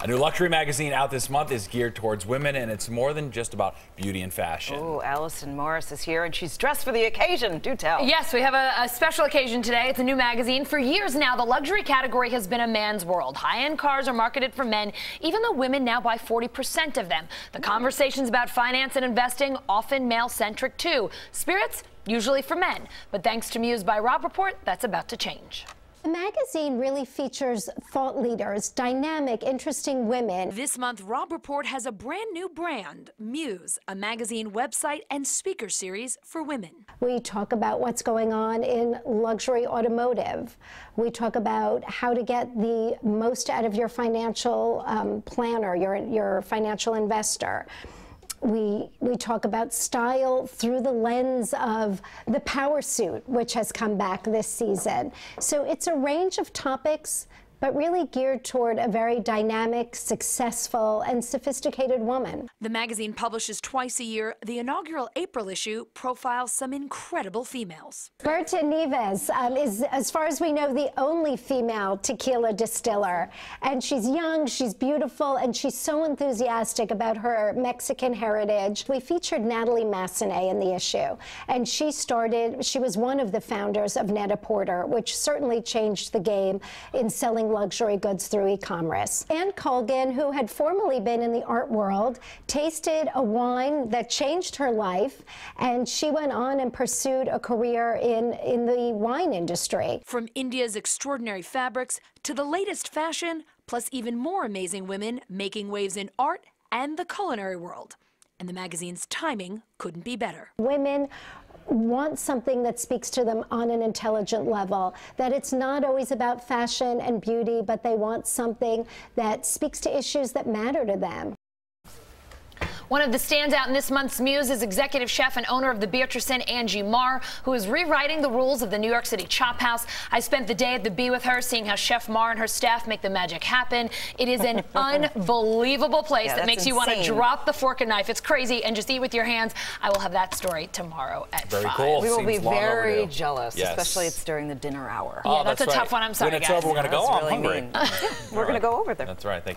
A new luxury magazine out this month is geared towards women, and it's more than just about beauty and fashion. Oh, Allison Morris is here, and she's dressed for the occasion. Do tell. Yes, we have a special occasion today. It's a new magazine. For years now, the luxury category has been a man's world. High-end cars are marketed for men, even though women now buy 40% of them. The conversations about finance and investing, often male-centric, too. Spirits, usually for men. But thanks to Muse by Robb Report, that's about to change. The magazine really features thought leaders, dynamic, interesting women. This month, Robb Report has a brand new brand, Muse, a magazine, website, and speaker series for women. We talk about what's going on in luxury automotive. We talk about how to get the most out of your financial planner, your financial investor. We talk about style through the lens of the power suit, which has come back this season. So it's a range of topics, but really geared toward a very dynamic, successful, and sophisticated woman. The magazine publishes twice a year. The inaugural April issue profiles some incredible females. Bertha Nieves is, as far as we know, the only female tequila distiller. And she's young, she's beautiful, and she's so enthusiastic about her Mexican heritage. We featured Natalie Massenet in the issue, and she was one of the founders of Net-a-Porter, which certainly changed the game in selling luxury goods through e-commerce. Ann Colgin, who had formerly been in the art world, tasted a wine that changed her life, and she went on and pursued a career in the wine industry. From India's extraordinary fabrics to the latest fashion, plus even more amazing women making waves in art and the culinary world. And the magazine's timing couldn't be better. Women want something that speaks to them on an intelligent level, that it's not always about fashion and beauty, but they want something that speaks to issues that matter to them. One of the standouts in this month's Muse is executive chef and owner of the Beatrice Inn, Angie Marr, who is rewriting the rules of the New York City Chop House. I spent the day at the Bee with her, seeing how Chef Marr and her staff make the magic happen. It is an unbelievable place that makes you want to drop the fork and knife. It's crazy, and just eat with your hands. I will have that story tomorrow at 5. Very cool. We will be very jealous, especially it's during the dinner hour. Oh, yeah, that's a tough one. I'm sorry, guys. When it's over, we're going to go. I'm hungry. We're going to go over there. That's right. Thank you.